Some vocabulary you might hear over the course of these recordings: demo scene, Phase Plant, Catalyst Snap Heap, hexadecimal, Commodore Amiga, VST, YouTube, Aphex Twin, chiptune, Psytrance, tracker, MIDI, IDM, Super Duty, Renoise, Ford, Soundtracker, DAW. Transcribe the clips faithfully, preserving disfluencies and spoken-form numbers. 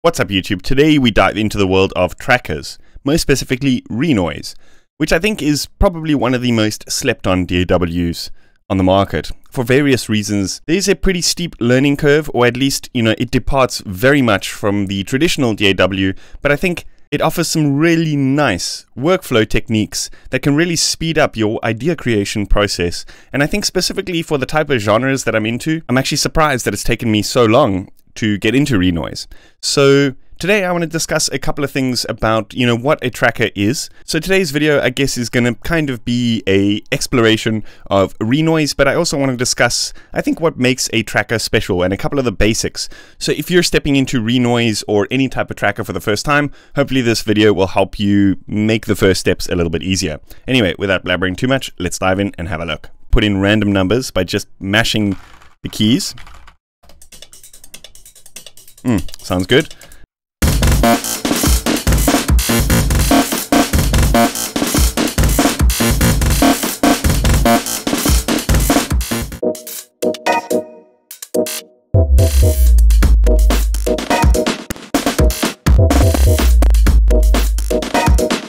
What's up YouTube? Today we dive into the world of trackers, most specifically Renoise, which I think is probably one of the most slept on D A Ws on the market. For various reasons, there's a pretty steep learning curve, or at least, you know, it departs very much from the traditional D A W, but I think it offers some really nice workflow techniques that can really speed up your idea creation process. And I think specifically for the type of genres that I'm into, I'm actually surprised that it's taken me so long to get into Renoise. So today I want to discuss a couple of things about, you know, what a tracker is. So today's video, I guess, is going to kind of be a exploration of Renoise, but I also want to discuss, I think, what makes a tracker special and a couple of the basics. So if you're stepping into Renoise or any type of tracker for the first time, hopefully this video will help you make the first steps a little bit easier. Anyway, without blabbering too much, let's dive in and have a look. Put in random numbers by just mashing the keys. Mm, sounds good.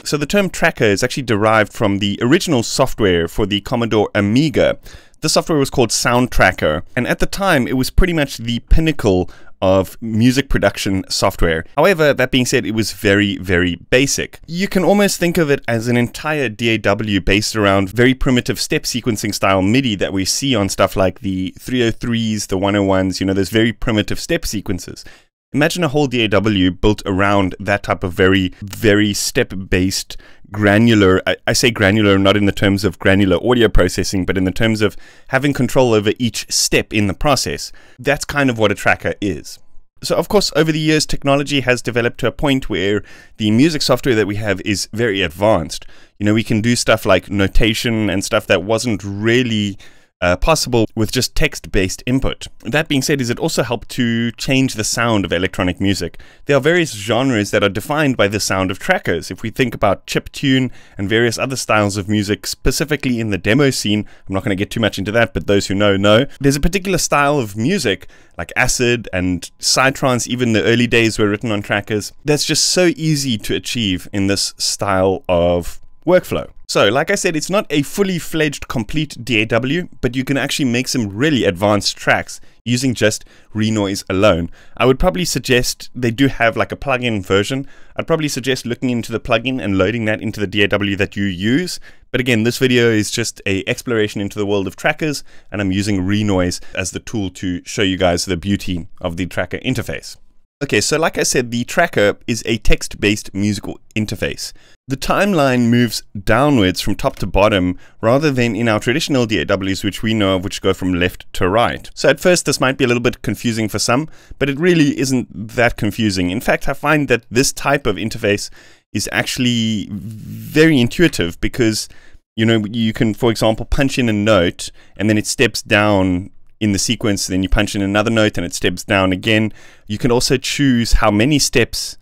So the term tracker is actually derived from the original software for the Commodore Amiga. The software was called Soundtracker, and at the time it was pretty much the pinnacle of music production software. However, that being said, it was very, very basic. You can almost think of it as an entire D A W based around very primitive step sequencing style MIDI that we see on stuff like the three oh threes, the one oh ones, you know, those very primitive step sequences. Imagine a whole D A W built around that type of very, very step-based, granular, I, I say granular not in the terms of granular audio processing, but in the terms of having control over each step in the process. That's kind of what a tracker is. So of course, over the years, technology has developed to a point where the music software that we have is very advanced. You know, we can do stuff like notation and stuff that wasn't really Uh, possible with just text-based input. That being said, is it also helped to change the sound of electronic music. There are various genres that are defined by the sound of trackers. If we think about chiptune and various other styles of music, specifically in the demo scene, I'm not going to get too much into that, but those who know, know. There's a particular style of music, like acid and psytrance, even the early days were written on trackers. That's just so easy to achieve in this style of workflow. So, like I said, it's not a fully fledged complete D A W, but you can actually make some really advanced tracks using just Renoise alone. I would probably suggest, they do have like a plugin version. I'd probably suggest looking into the plugin and loading that into the D A W that you use. But again, this video is just an exploration into the world of trackers, and I'm using Renoise as the tool to show you guys the beauty of the tracker interface. Okay, so like I said, the tracker is a text-based musical interface. The timeline moves downwards from top to bottom, rather than in our traditional D A Ws, which we know of, which go from left to right. So at first, this might be a little bit confusing for some, but it really isn't that confusing. In fact, I find that this type of interface is actually very intuitive because, you know, you can, for example, punch in a note, and then it steps down in the sequence, then you punch in another note and it steps down again. You can also choose how many steps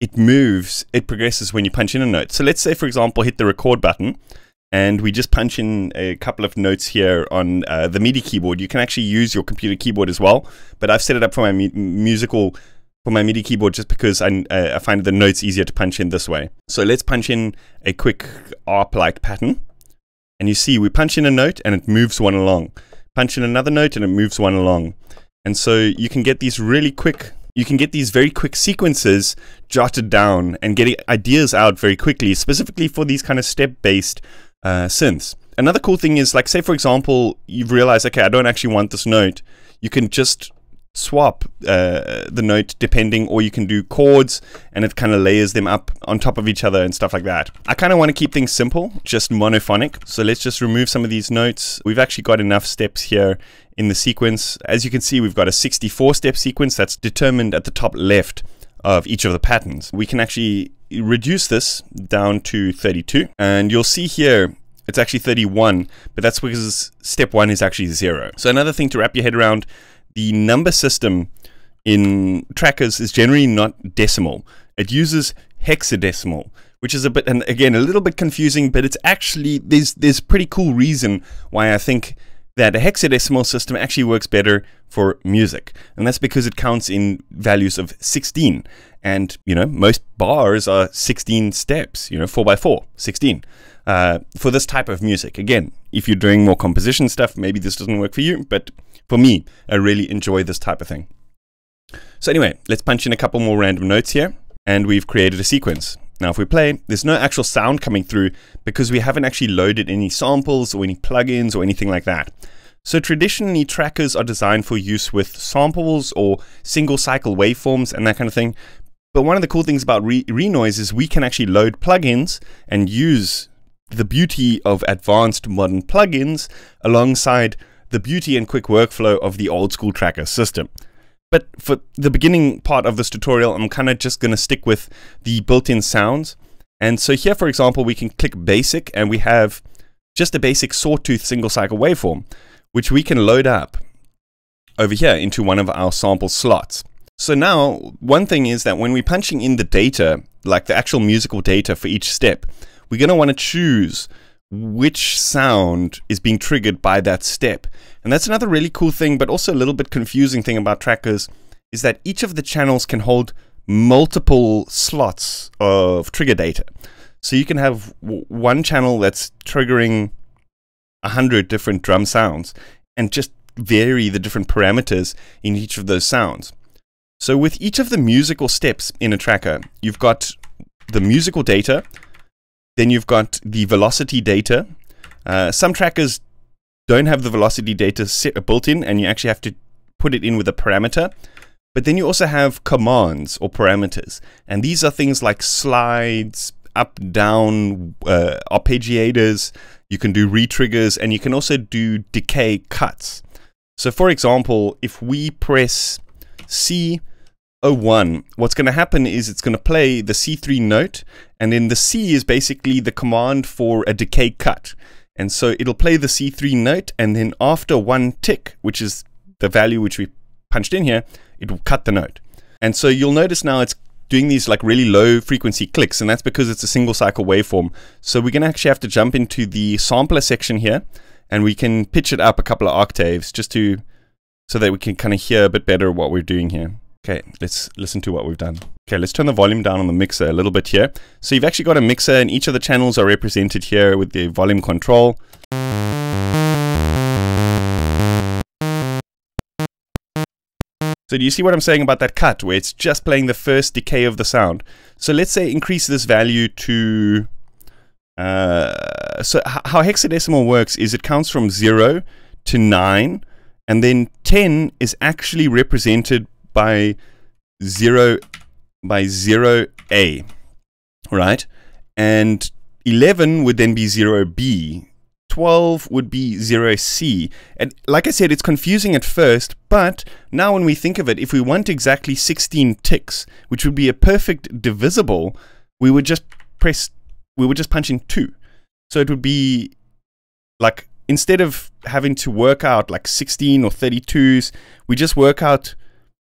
it moves, it progresses when you punch in a note. So let's say, for example, hit the record button and we just punch in a couple of notes here on uh, the MIDI keyboard. You can actually use your computer keyboard as well, but I've set it up for my mu musical, for my MIDI keyboard just because I, uh, I find the notes easier to punch in this way. So let's punch in a quick arp-like pattern. And you see, we punch in a note and it moves one along. Punch in another note and it moves one along. And so you can get these really quick, you can get these very quick sequences jotted down and getting ideas out very quickly, specifically for these kind of step-based uh, synths. Another cool thing is, like, say for example, you've realized, okay, I don't actually want this note. You can just swap uh, the note depending, or you can do chords and it kind of layers them up on top of each other and stuff like that. I kind of want to keep things simple, just monophonic. So let's just remove some of these notes. We've actually got enough steps here in the sequence. As you can see, we've got a sixty-four step sequence that's determined at the top left of each of the patterns. We can actually reduce this down to thirty-two, and you'll see here it's actually thirty-one, but that's because step one is actually zero. So another thing to wrap your head around, the number system in trackers is generally not decimal. It uses hexadecimal, which is a bit, and again, a little bit confusing, but it's actually, there's, there's pretty cool reason why I think that a hexadecimal system actually works better for music. And that's because it counts in values of sixteen. And, you know, most bars are sixteen steps, you know, four by four, sixteen. Uh, for this type of music. Again, if you're doing more composition stuff, maybe this doesn't work for you, but for me, I really enjoy this type of thing. So anyway, let's punch in a couple more random notes here, and we've created a sequence. Now if we play, there's no actual sound coming through because we haven't actually loaded any samples or any plugins or anything like that. So traditionally trackers are designed for use with samples or single cycle waveforms and that kind of thing. But one of the cool things about Re- Renoise is we can actually load plugins and use the beauty of advanced modern plugins alongside the beauty and quick workflow of the old school tracker system. But for the beginning part of this tutorial, I'm kind of just going to stick with the built-in sounds. And so here, for example, we can click basic and we have just a basic sawtooth single cycle waveform, which we can load up over here into one of our sample slots. So now one thing is that when we're punching in the data, like the actual musical data for each step, we're going to want to choose which sound is being triggered by that step. And that's another really cool thing, but also a little bit confusing thing about trackers, is that each of the channels can hold multiple slots of trigger data. So you can have w one channel that's triggering a hundred different drum sounds and just vary the different parameters in each of those sounds. So with each of the musical steps in a tracker, you've got the musical data, then you've got the velocity data. Uh, some trackers don't have the velocity data set, built in, and you actually have to put it in with a parameter. But then you also have commands or parameters. And these are things like slides, up, down, uh, arpeggiators. You can do re-triggers, and you can also do decay cuts. So for example, if we press C zero one, what's going to happen is it's going to play the C three note, and then the C is basically the command for a decay cut. And so it'll play the C three note, and then after one tick, which is the value which we punched in here, it will cut the note. And so you'll notice now it's doing these like really low frequency clicks, and that's because it's a single cycle waveform. So we're going to actually have to jump into the sampler section here, and we can pitch it up a couple of octaves just to so that we can kind of hear a bit better what we're doing here. Okay, let's listen to what we've done. Okay, let's turn the volume down on the mixer a little bit here. So you've actually got a mixer, and each of the channels are represented here with the volume control. So do you see what I'm saying about that cut, where it's just playing the first decay of the sound? So let's say increase this value to... Uh, so how hexadecimal works is it counts from zero to nine, and then ten is actually represented by zero by zero A, right? And eleven would then be zero B, twelve would be zero C. And like I said, it's confusing at first, but now when we think of it, if we want exactly sixteen ticks, which would be a perfect divisible, we would just press, we would just punch in two. So it would be like, instead of having to work out like sixteen or thirty-twos, we just work out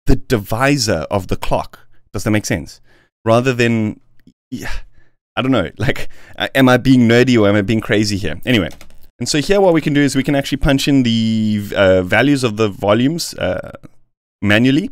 the divisor of the clock. Does that make sense? Rather than, yeah, I don't know, like, uh, am I being nerdy or am I being crazy here? Anyway, and so here what we can do is we can actually punch in the uh, values of the volumes uh, manually.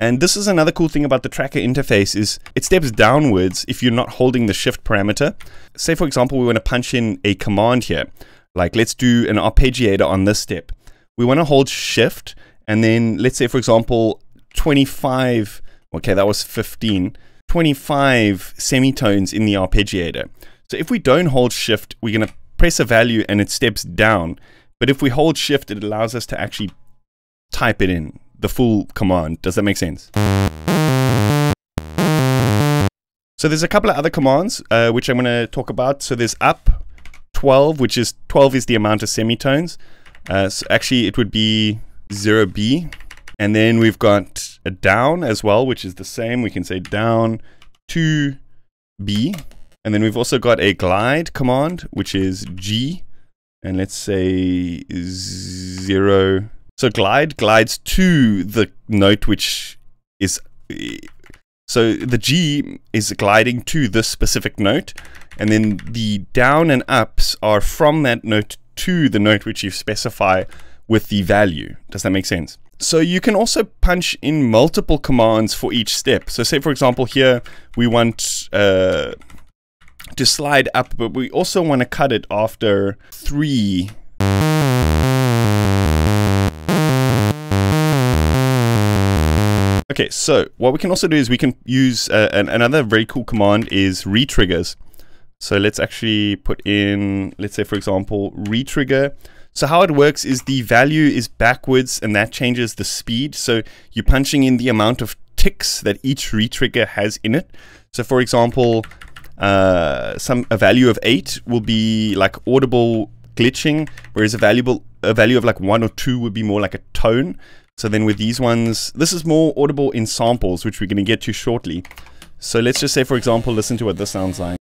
And this is another cool thing about the tracker interface is it steps downwards if you're not holding the shift parameter. Say, for example, we want to punch in a command here. Like, let's do an arpeggiator on this step. We want to hold shift, and then let's say, for example, twenty-five, okay, that was fifteen, twenty-five semitones in the arpeggiator. So if we don't hold shift, we're going to press a value and it steps down. But if we hold shift, it allows us to actually type it in, the full command. Does that make sense? So there's a couple of other commands, uh, which I'm going to talk about. So there's up, twelve, which is twelve is the amount of semitones. Uh, so actually, it would be zero B. And then we've got a down as well, which is the same. We can say down to B. And then we've also got a glide command, which is G. And let's say zero. So glide glides to the note, which is... So the G is gliding to this specific note. And then the down and ups are from that note to the note which you specify with the value. Does that make sense? So you can also punch in multiple commands for each step. So say, for example, here we want uh, to slide up, but we also want to cut it after three. Okay, so what we can also do is we can use uh, an, another very cool command is retriggers. So let's actually put in, let's say, for example, retrigger. So how it works is the value is backwards and that changes the speed. So you're punching in the amount of ticks that each retrigger has in it. So for example, uh, some a value of eight will be like audible glitching, whereas a, valuable, a value of like one or two would be more like a tone. So then with these ones, this is more audible in samples, which we're going to get to shortly. So let's just say, for example, listen to what this sounds like.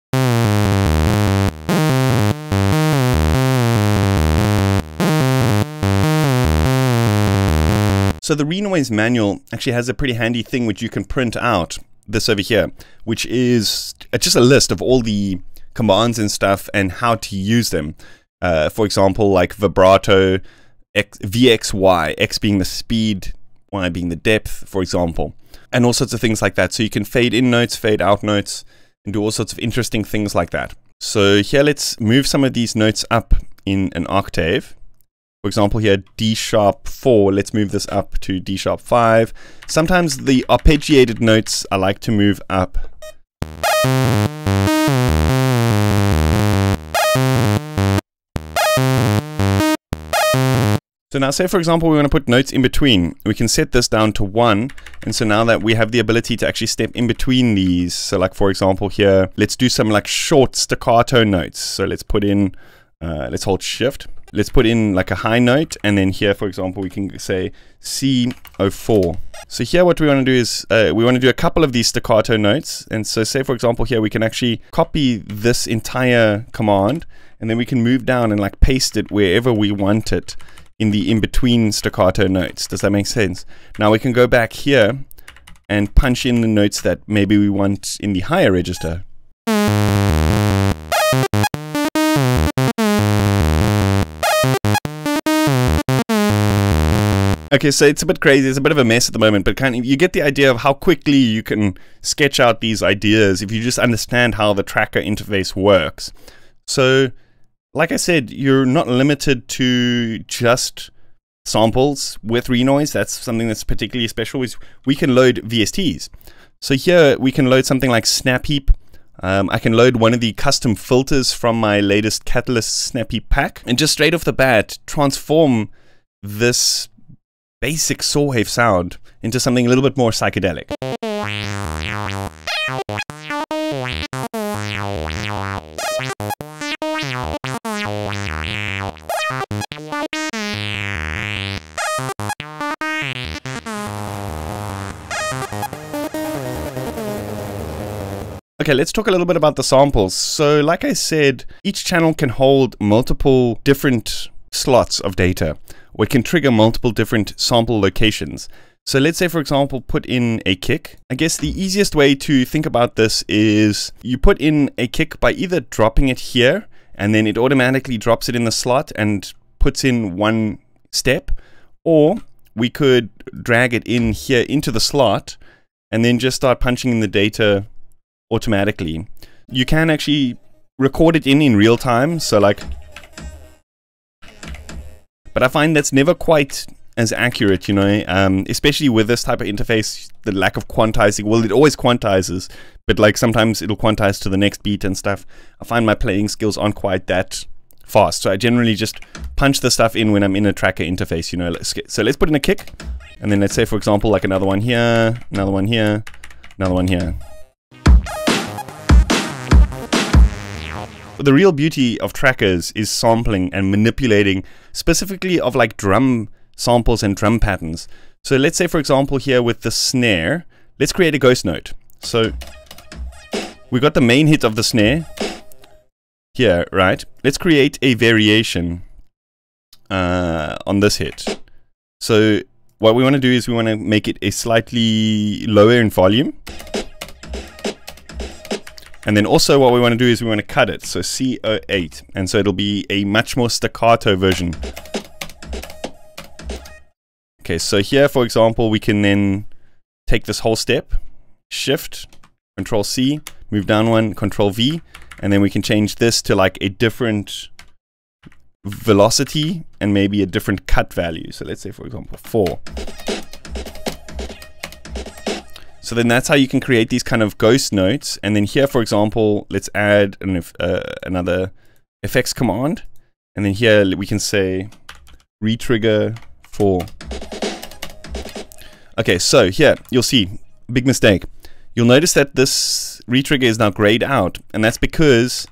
So the Renoise manual actually has a pretty handy thing which you can print out, this over here, which is just a list of all the commands and stuff and how to use them. Uh, for example, like vibrato, X, V X Y, X being the speed, Y being the depth, for example, and all sorts of things like that. So you can fade in notes, fade out notes, and do all sorts of interesting things like that. So here, let's move some of these notes up in an octave. For example, here, D sharp four, let's move this up to D sharp five. Sometimes the arpeggiated notes I like to move up. So now say, for example, we want to put notes in between. We can set this down to one. And so now that we have the ability to actually step in between these. So like, for example, here, let's do some like short staccato notes. So let's put in, uh, let's hold shift. Let's put in like a high note, and then here, for example, we can say C zero four. So here what we want to do is uh, we want to do a couple of these staccato notes. And so say, for example, here we can actually copy this entire command, and then we can move down and like paste it wherever we want it in the in-between staccato notes. Does that make sense? Now we can go back here and punch in the notes that maybe we want in the higher register. Okay, so it's a bit crazy, it's a bit of a mess at the moment, but kind of, you get the idea of how quickly you can sketch out these ideas if you just understand how the tracker interface works. So, like I said, you're not limited to just samples with Renoise. That's something that's particularly special, is we can load V S Ts. So here we can load something like Snap Heap. Um, I can load one of the custom filters from my latest Catalyst Snap Heap pack, and just straight off the bat, transform this basic sawwave sound into something a little bit more psychedelic. Okay, let's talk a little bit about the samples. So, like I said, each channel can hold multiple different slots of data. We can trigger multiple different sample locations. So let's say, for example, put in a kick. I guess the easiest way to think about this is you put in a kick by either dropping it here and then it automatically drops it in the slot and puts in one step, or we could drag it in here into the slot and then just start punching in the data automatically. You can actually record it in in real time, so like, but I find that's never quite as accurate, you know, um, especially with this type of interface, the lack of quantizing. Well, it always quantizes, but like sometimes it'll quantize to the next beat and stuff. I find my playing skills aren't quite that fast. So I generally just punch the stuff in when I'm in a tracker interface, you know. So let's put in a kick, and then let's say, for example, like another one here, another one here, another one here. The real beauty of trackers is sampling and manipulating, specifically of like drum samples and drum patterns. So let's say, for example, here with the snare, let's create a ghost note. So we got the main hit of the snare here, right? Let's create a variation uh, on this hit. So what we want to do is we want to make it a slightly lower in volume. And then also what we want to do is we want to cut it, so C zero eight, and so it'll be a much more staccato version. Okay, so here for example we can then take this whole step, shift, control C, move down one, control V, and then we can change this to like a different velocity and maybe a different cut value. So let's say for example four. So then that's how you can create these kind of ghost notes. And then here, for example, let's add an, uh, another effects command. And then here we can say retrigger for. Okay, so here you'll see, big mistake. You'll notice that this retrigger is now grayed out, and that's because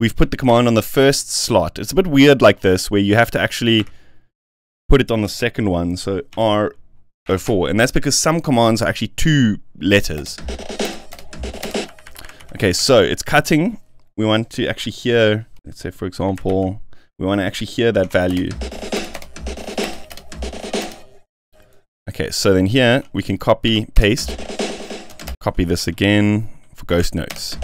we've put the command on the first slot. It's a bit weird like this, where you have to actually put it on the second one. So R four, and that's because some commands are actually two letters. Okay, so it's cutting. We want to actually hear, let's say for example, we want to actually hear that value. Okay, so then here we can copy, paste, copy this again for ghost notes.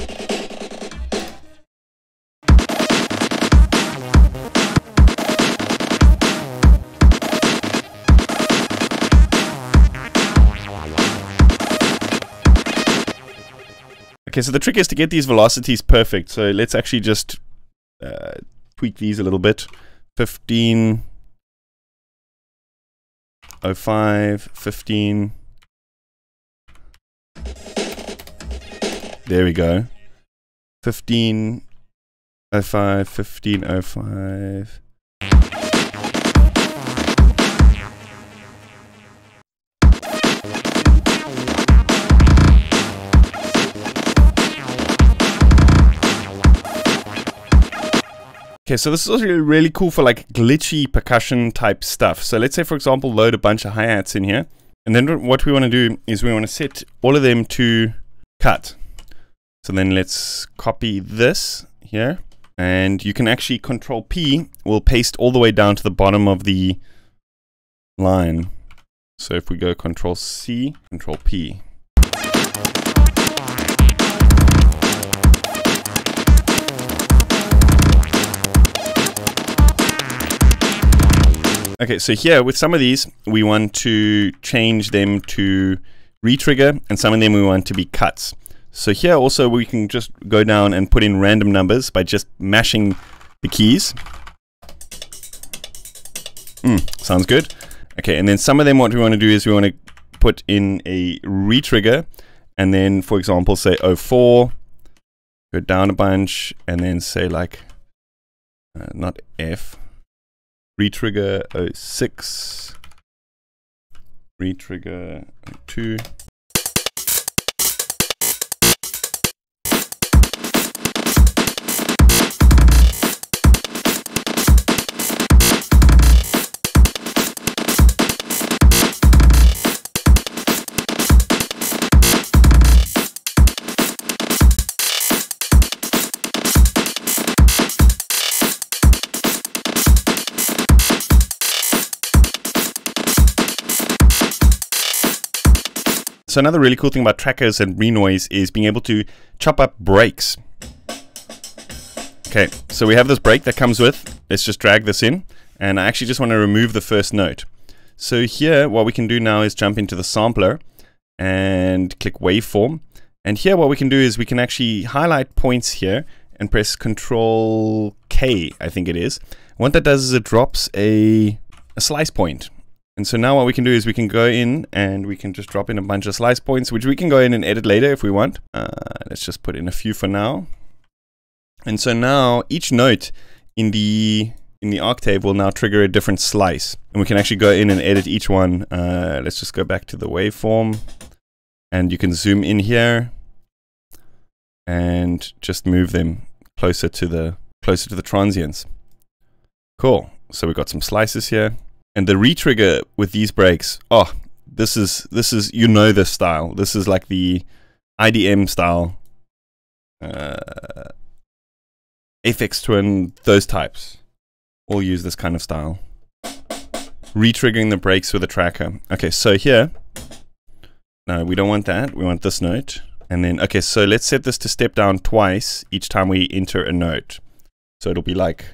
Okay, so the trick is to get these velocities perfect. So let's actually just uh, tweak these a little bit. fifteen, oh five, fifteen. There we go. fifteen, oh five, fifteen, oh five. Okay, so this is really, really cool for like glitchy percussion type stuff. So let's say for example load a bunch of hi-hats in here, and then what we want to do is we want to set all of them to cut. So then let's copy this here, and you can actually control P will paste all the way down to the bottom of the line. So if we go control C, control P. Okay, so here with some of these, we want to change them to retrigger, and some of them we want to be cuts. So here also we can just go down and put in random numbers by just mashing the keys. Mm, sounds good. Okay, and then some of them what we want to do is we want to put in a retrigger, and then for example say oh four, go down a bunch, and then say like, uh, not F. Retrigger oh six, retrigger oh two. So another really cool thing about trackers and Renoise is being able to chop up breaks. Okay, so we have this break that comes with, let's just drag this in, and I actually just want to remove the first note. So here what we can do now is jump into the sampler and click waveform, and here what we can do is we can actually highlight points here and press control K, I think it is. What that does is it drops a, a slice point. And so now what we can do is we can go in and we can just drop in a bunch of slice points, which we can go in and edit later if we want. Uh, let's just put in a few for now. And so now each note in the in the octave will now trigger a different slice. And we can actually go in and edit each one. Uh, let's just go back to the waveform. And you can zoom in here and just move them closer to the closer to the transients. Cool. So we've got some slices here. And the retrigger with these breaks, oh, this is, this is, you know this style. This is like the I D M style, uh, Aphex Twin, those types. All use this kind of style. Retriggering the breaks with a tracker. Okay, so here, no, we don't want that. We want this note. And then, okay, so let's set this to step down twice each time we enter a note. So it'll be like...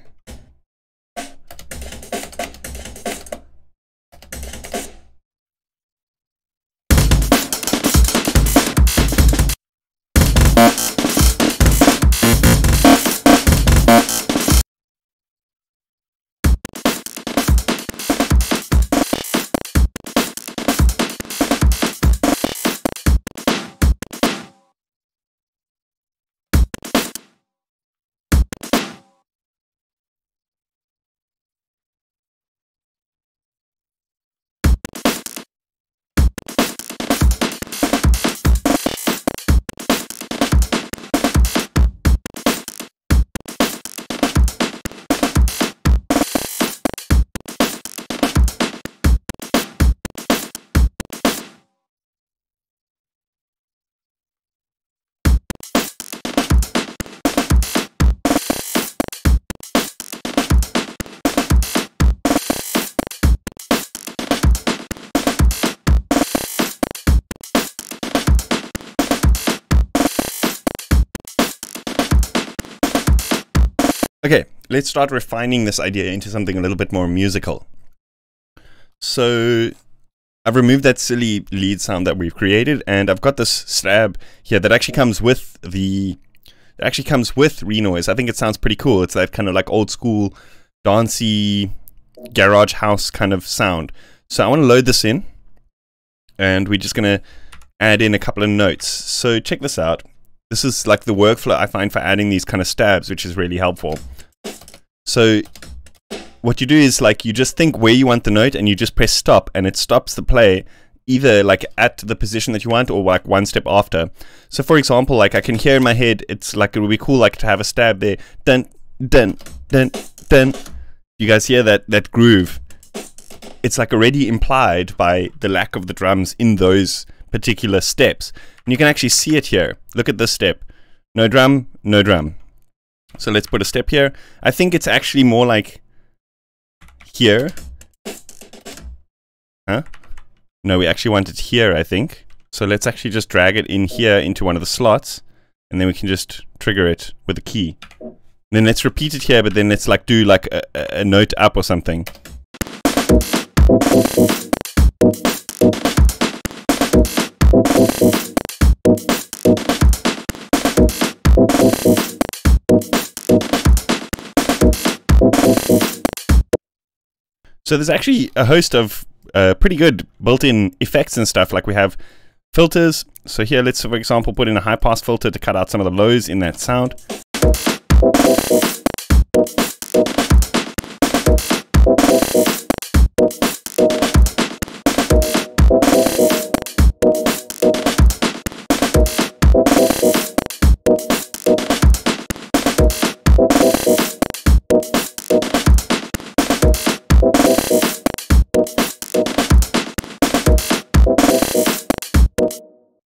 Okay, let's start refining this idea into something a little bit more musical. So I've removed that silly lead sound that we've created, and I've got this stab here that actually comes with the that actually comes with Renoise. I think it sounds pretty cool. It's that kind of like old school dancey garage house kind of sound. So I want to load this in, and we're just gonna add in a couple of notes. So check this out. This is like the workflow I find for adding these kind of stabs, which is really helpful. So what you do is like you just think where you want the note and you just press stop, and it stops the play either like at the position that you want or like one step after. So for example, like I can hear in my head, it's like it would be cool like to have a stab there. Dun, dun, dun, dun. You guys hear that, that groove? It's like already implied by the lack of the drums in those particular steps, and you can actually see it here. Look at this step, no drum, no drum. So let's put a step here. I think it's actually more like here, huh? No, we actually want it here, I think. So let's actually just drag it in here into one of the slots, and then we can just trigger it with a key. And then let's repeat it here, but then let's like do like a, a note up or something. So there's actually a host of uh, pretty good built-in effects and stuff. Like we have filters. So here, let's for example put in a high-pass filter to cut out some of the lows in that sound.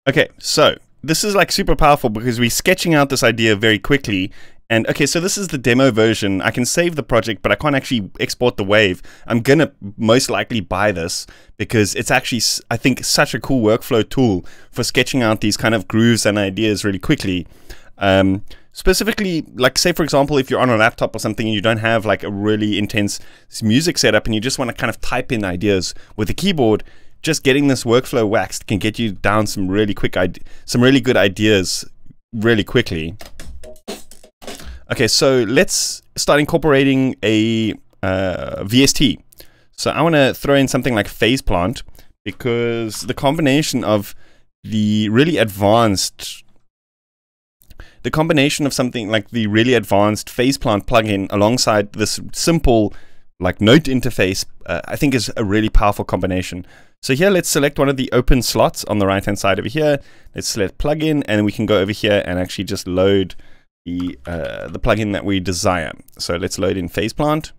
Okay, so this is like super powerful because we're sketching out this idea very quickly. And okay, so this is the demo version. I can save the project, but I can't actually export the wave. I'm gonna most likely buy this because it's actually, I think, such a cool workflow tool for sketching out these kind of grooves and ideas really quickly. Um, specifically, like say for example, if you're on a laptop or something and you don't have like a really intense music setup and you just want to kind of type in ideas with a keyboard, just getting this workflow waxed can get you down some really quick, some really good ideas really quickly. Okay, so let's start incorporating a uh, V S T. So I want to throw in something like Phase Plant because the combination of the really advanced, the combination of something like the really advanced Phase Plant plugin alongside this simple like note interface, uh, I think is a really powerful combination. So here, let's select one of the open slots on the right-hand side over here. Let's select plugin, and we can go over here and actually just load the uh, the plugin that we desire. So let's load in Phase Plant,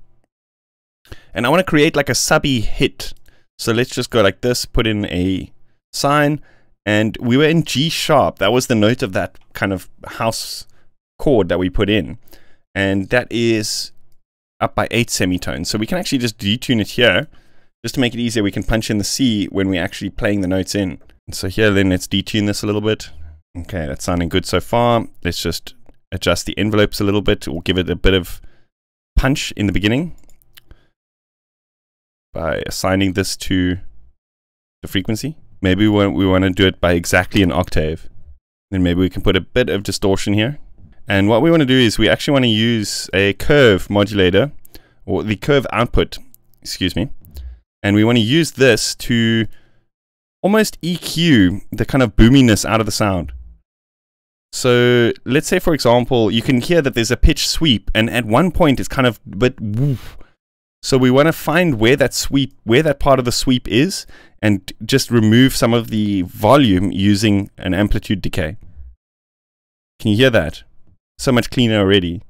and I want to create like a subby hit. So let's just go like this, put in a sign, and we were in G sharp. That was the note of that kind of house chord that we put in, and that is up by eight semitones. So we can actually just detune it here. Just to make it easier, we can punch in the C when we're actually playing the notes in. So here, then let's detune this a little bit. Okay, that's sounding good so far. Let's just adjust the envelopes a little bit, or give it a bit of punch in the beginning by assigning this to the frequency. Maybe we want to do it by exactly an octave. Then maybe we can put a bit of distortion here. And what we want to do is we actually want to use a curve modulator, or the curve output, excuse me. And we want to use this to almost E Q the kind of boominess out of the sound. So let's say, for example, you can hear that there's a pitch sweep, and at one point it's kind of a bit woof. So we want to find where that sweep, where that part of the sweep is, and just remove some of the volume using an amplitude decay. Can you hear that? So much cleaner already.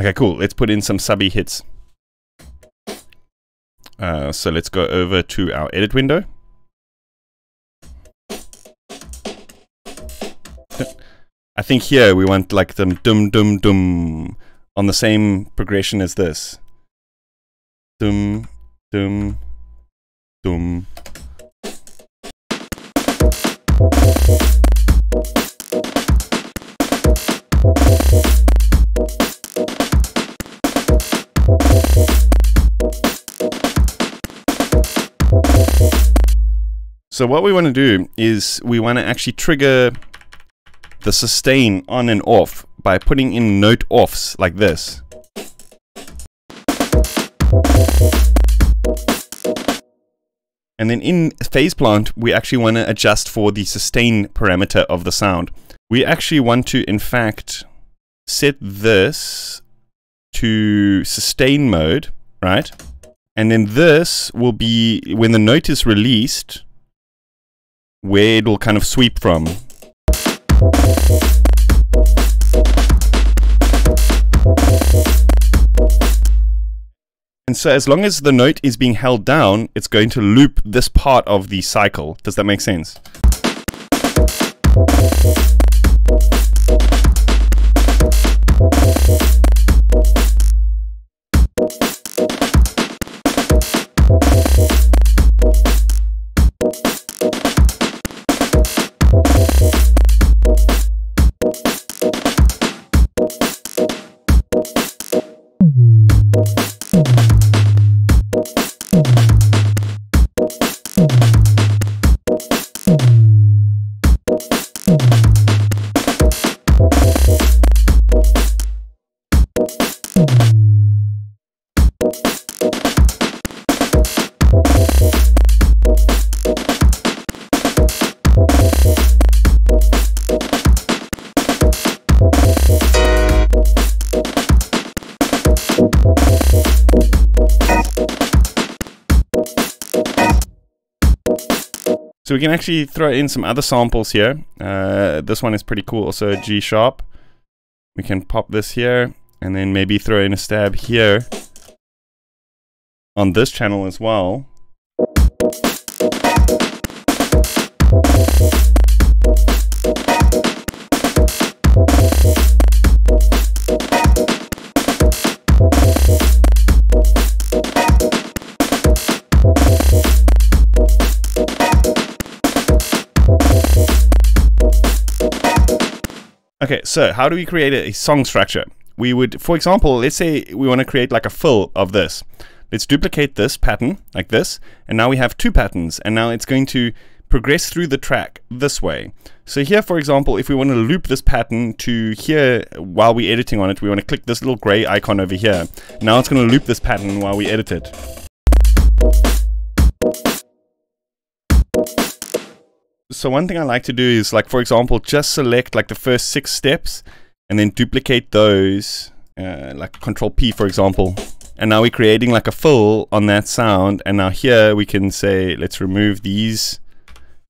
Okay, cool. Let's put in some subby hits. Uh, so let's go over to our edit window. I think here we want like the dum dum dum on the same progression as this. Dum dum dum. So what we want to do is we want to actually trigger the sustain on and off by putting in note offs like this. And then in Phase Plant, we actually want to adjust for the sustain parameter of the sound. We actually want to, in fact, set this to sustain mode, right? And then this will be, when the note is released, where it will kind of sweep from. And so as long as the note is being held down, it's going to loop this part of the cycle. Does that make sense? So we can actually throw in some other samples here. Uh, this one is pretty cool, so G sharp. We can pop this here, and then maybe throw in a stab here on this channel as well. Okay, so how do we create a song structure? We would, for example, let's say we want to create like a fill of this. Let's duplicate this pattern like this, and now we have two patterns, and now it's going to progress through the track this way. So here, for example, if we want to loop this pattern to here while we're editing on it, we want to click this little gray icon over here. Now it's going to loop this pattern while we edit it. So one thing I like to do is, like, for example, just select like the first six steps and then duplicate those, uh, like control P, for example. And now we're creating like a fill on that sound. And now here we can say, let's remove these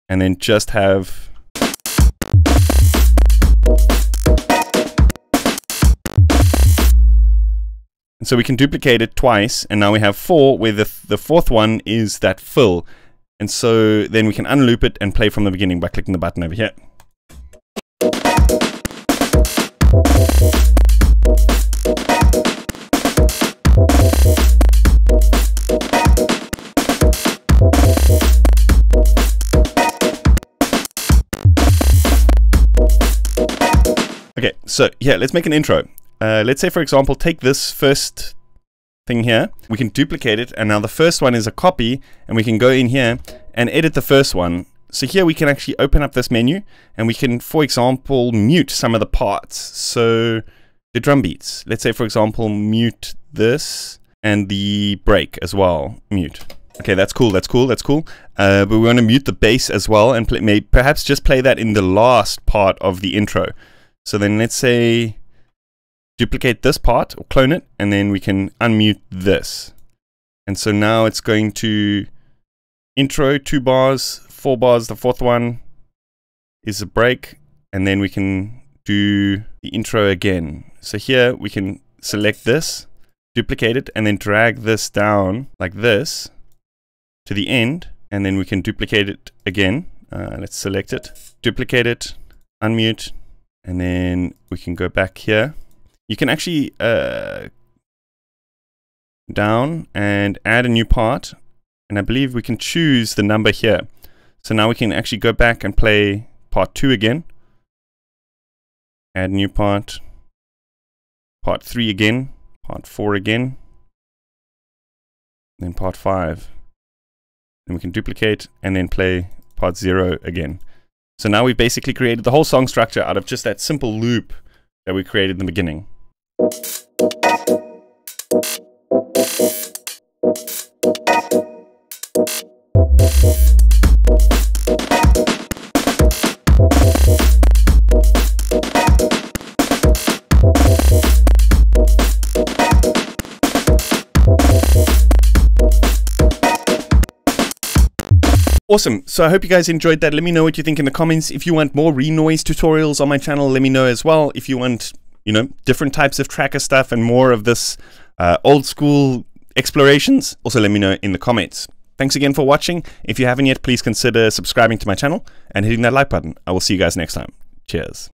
and then just have. And so we can duplicate it twice. And now we have four, where the, th the fourth one is that fill. And so then we can unloop it and play from the beginning by clicking the button over here. Okay, so yeah, let's make an intro. Uh, let's say, for example, take this first thing here. We can duplicate it, and now the first one is a copy, and we can go in here and edit the first one. So here we can actually open up this menu, and we can, for example, mute some of the parts. So the drum beats. Let's say, for example, mute this, and the break as well, mute. Okay, that's cool, that's cool, that's cool. Uh, but we want to mute the bass as well, and play, maybe, perhaps just play that in the last part of the intro. So then let's say duplicate this part or clone it, and then we can unmute this. And so now it's going to intro, two bars, four bars. The fourth one is a break, and then we can do the intro again. So here we can select this, duplicate it, and then drag this down like this to the end, and then we can duplicate it again. Uh, let's select it, duplicate it, unmute. And then we can go back here. You can actually uh, down and add a new part. And I believe we can choose the number here. So now we can actually go back and play part two again. Add new part. Part three again. Part four again. Then part five. Then we can duplicate and then play part zero again. So now we've basically created the whole song structure out of just that simple loop that we created in the beginning. Awesome, so I hope you guys enjoyed that. Let me know what you think in the comments. If you want more Renoise tutorials on my channel, let me know as well. If you want, you know, different types of tracker stuff and more of this uh, old school explorations, also let me know in the comments. Thanks again for watching. If you haven't yet, please consider subscribing to my channel and hitting that like button. I will see you guys next time. Cheers.